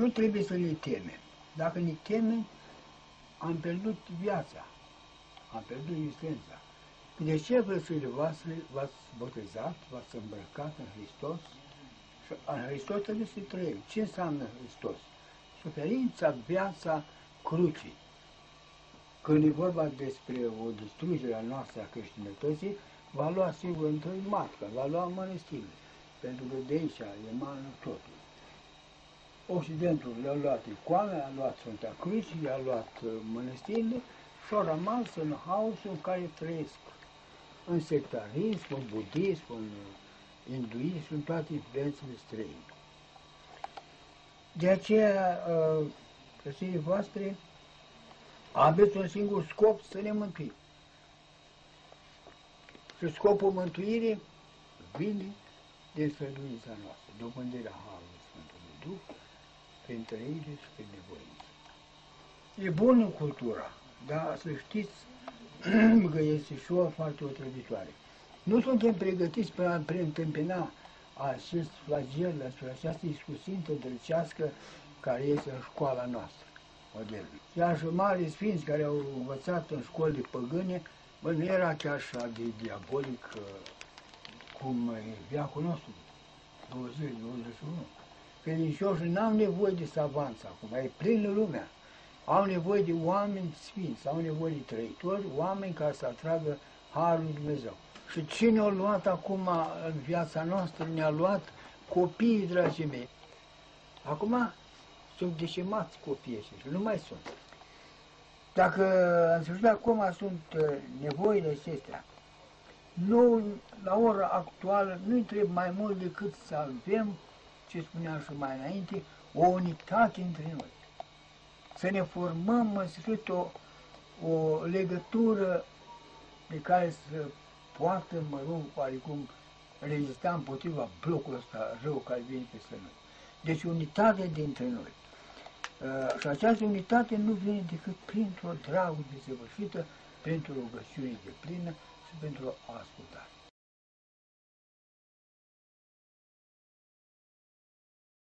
Nu trebuie să ne temem. Dacă ne temem, am pierdut viața, am pierdut existența. De ce văsurile voastre v-ați botezat, v-ați îmbrăcat în Hristos? Și în Hristos trebuie să trăim. Ce înseamnă Hristos? Suferința, viața crucii. Când e vorba despre o distrugere a noastră a creștinătății, va lua sigur întâi matca, va lua mănăstirile, pentru că de aici emană totul. Occidentul le-a luat icoane, a luat Sfânta Cruce, le-a luat mănăstirile și au rămas în haosul în care trăiesc. În sectarism, în budism, în hinduism, în toate influențele străine. De aceea, căsile voastre, aveți un singur scop, să ne mântuim. Și scopul mântuirii vine din sfârșița noastră, dobândirea Harului Sfântului Duh, prin trăire și prin nevoință. E bună cultura, dar să știți că este și o foarte otrăvitoare. Nu suntem pregătiți pentru a preîntâmpina acest flagel, această iscusință drăcească care este în școala noastră. Iar și mari sfinți care au învățat în școli păgâne, bă, nu era chiar așa de diabolic cum e veacul nostru, 20-21. Credincioșii n-am nevoie de savanță acum, e plină lumea. Au nevoie de oameni sfinți, au nevoie de trăitori, oameni care să atragă Harul lui Dumnezeu. Și cine a luat acum în viața noastră? Ne-a luat copiii, dragii mei. Acum sunt decimați copiii aceștia, nu mai sunt. Dacă în sfârșit acum sunt nevoile acestea, nu, la ora actuală nu trebuie mai mult decât să avem, ce spuneam și mai înainte, o unitate între noi. Să ne formăm în sfârșit o legătură pe care să poată, mă rog, oarecum rezista împotriva blocului ăsta rău care vine peste noi. Deci unitate dintre noi. Și această unitate nu vine decât printr-o dragoste desăvârșită, printr-o rugăciune deplină și pentru o ascultare.